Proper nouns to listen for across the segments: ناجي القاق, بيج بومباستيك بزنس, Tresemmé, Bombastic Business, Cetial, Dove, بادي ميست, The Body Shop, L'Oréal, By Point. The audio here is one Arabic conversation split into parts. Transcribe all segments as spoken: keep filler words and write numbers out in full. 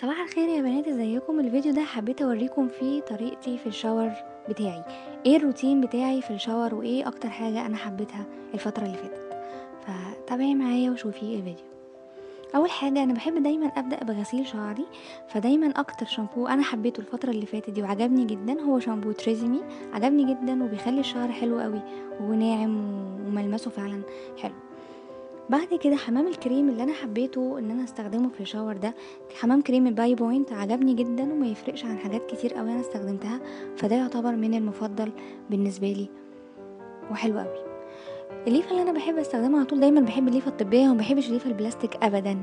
صباح الخير يا بنات، ازيكم؟ الفيديو ده حبيت اوريكم فيه طريقتي في الشاور بتاعي، ايه الروتين بتاعي في الشاور وايه اكتر حاجه انا حبيتها الفتره اللي فاتت، فتابعي معايا وشوفي الفيديو. اول حاجه انا بحب دايما ابدا بغسيل شعري، فدايما اكتر شامبو انا حبيته الفتره اللي فاتت دي وعجبني جدا هو شامبو تريزيمي، عجبني جدا وبيخلي الشعر حلو قوي وناعم وملمسه فعلا حلو. بعد كده حمام الكريم اللي انا حبيته ان انا استخدمه في الشاور ده حمام كريم باي بوينت، عجبني جدا وما يفرقش عن حاجات كتير قوي انا استخدمتها، فده يعتبر من المفضل بالنسبه لي وحلو قوي. الليفه اللي انا بحب استخدمها على طول، دايما بحب الليفه الطبيه وما بحبش الليفه البلاستيك ابدا.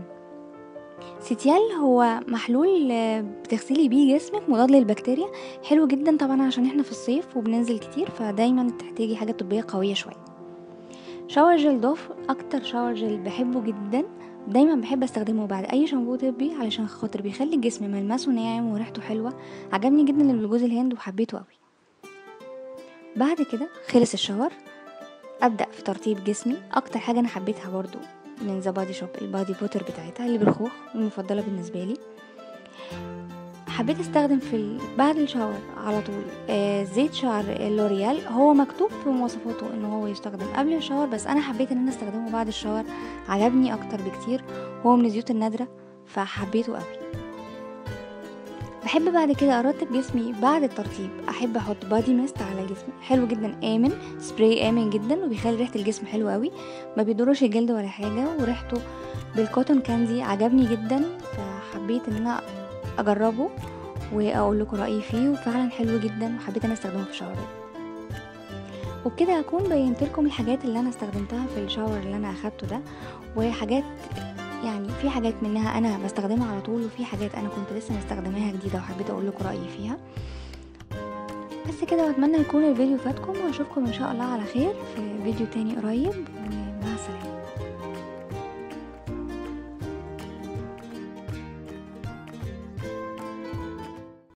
سيتيال هو محلول بتغسلي بيه جسمك مضاد للبكتيريا، حلو جدا طبعا عشان احنا في الصيف وبننزل كتير، فدايما بتحتاجي حاجه طبيه قويه شويه. شاور جل دوف اكتر شاور جل بحبه جدا، دايما بحب استخدمه بعد اي شامبو طبي علشان خاطر بيخلي الجسم ملمسه ناعم وريحته حلوه، عجبني جدا اللي بالجوز الهند وحبيته قوي. بعد كده خلص الشاور ابدا في ترطيب جسمي، اكتر حاجه انا حبيتها برضو من ذا بادي شوب البادي بوتر بتاعتها اللي بالخوخ المفضله بالنسبه لي. حبيت استخدم في ال... بعد الشاور على طول آه زيت شعر لوريال، هو مكتوب في مواصفاته ان هو يستخدم قبل الشاور بس انا حبيت ان انا استخدمه بعد الشاور، عجبني اكتر بكتير، هو من الزيوت النادره فحبيته قوي. بحب بعد كده ارطب جسمي بعد الترطيب، احب احط بادي ميست على جسمي، حلو جدا، امن سبراي امن جدا وبيخلي ريحه الجسم حلوه قوي، ما بيضرش الجلد ولا حاجه، وريحته بالكوتون كاندي عجبني جدا فحبيت ان انا اجربه واقول لكم رايي فيه، وفعلا حلو جدا وحبيت انا استخدمه في الشاور. وبكده اكون بينت لكم الحاجات اللي انا استخدمتها في الشاور اللي انا اخدته ده، وحاجات يعني في حاجات منها انا بستخدمها على طول وفي حاجات انا كنت لسه مستخدماها جديده وحبيت اقول لكم رايي فيها. بس كده، واتمنى يكون الفيديو فاتكم واشوفكم ان شاء الله على خير في فيديو تاني قريب، ومع السلامه.